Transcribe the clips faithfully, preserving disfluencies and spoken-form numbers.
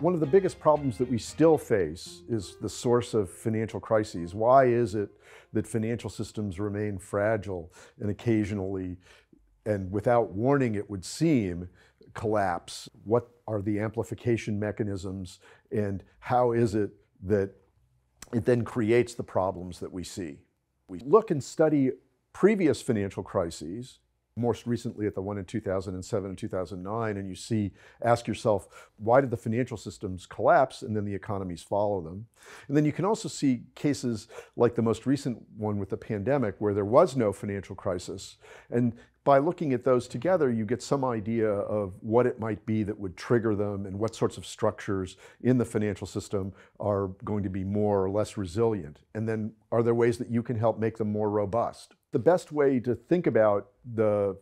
One of the biggest problems that we still face is the source of financial crises. Why is it that financial systems remain fragile and occasionally, and without warning it would seem, collapse? What are the amplification mechanisms, and how is it that it then creates the problems that we see? We look and study previous financial crises, most recently at the one in two thousand seven and two thousand nine, and you see, ask yourself, why did the financial systems collapse and then the economies follow them? And then you can also see cases like the most recent one with the pandemic, where there was no financial crisis. And by looking at those together, you get some idea of what it might be that would trigger them and what sorts of structures in the financial system are going to be more or less resilient. And then are there ways that you can help make them more robust? The best way to think about the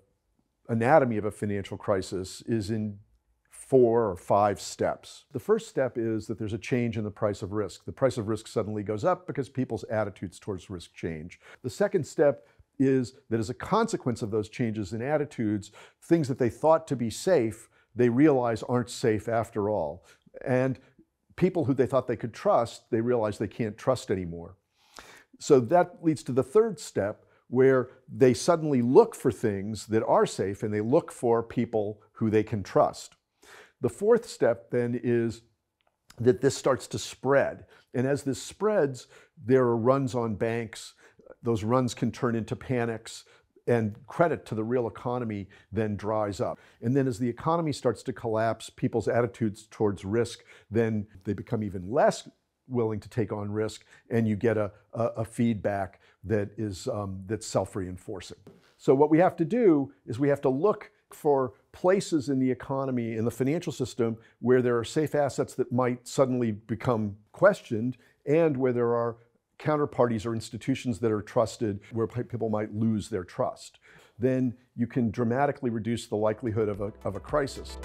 anatomy of a financial crisis is in four or five steps. The first step is that there's a change in the price of risk. The price of risk suddenly goes up because people's attitudes towards risk change. The second step is that as a consequence of those changes in attitudes, things that they thought to be safe, they realize aren't safe after all. And people who they thought they could trust, they realize they can't trust anymore. So that leads to the third step, where they suddenly look for things that are safe and they look for people who they can trust. The fourth step then is that this starts to spread. And as this spreads, there are runs on banks. Those runs can turn into panics, and credit to the real economy then dries up. And then as the economy starts to collapse, people's attitudes towards risk, then they become even less willing to take on risk, and you get a, a, a feedback that is um, that's self-reinforcing. So what we have to do is we have to look for places in the economy, in the financial system, where there are safe assets that might suddenly become questioned, and where there are counterparties or institutions that are trusted, where people might lose their trust. Then you can dramatically reduce the likelihood of a, of a crisis.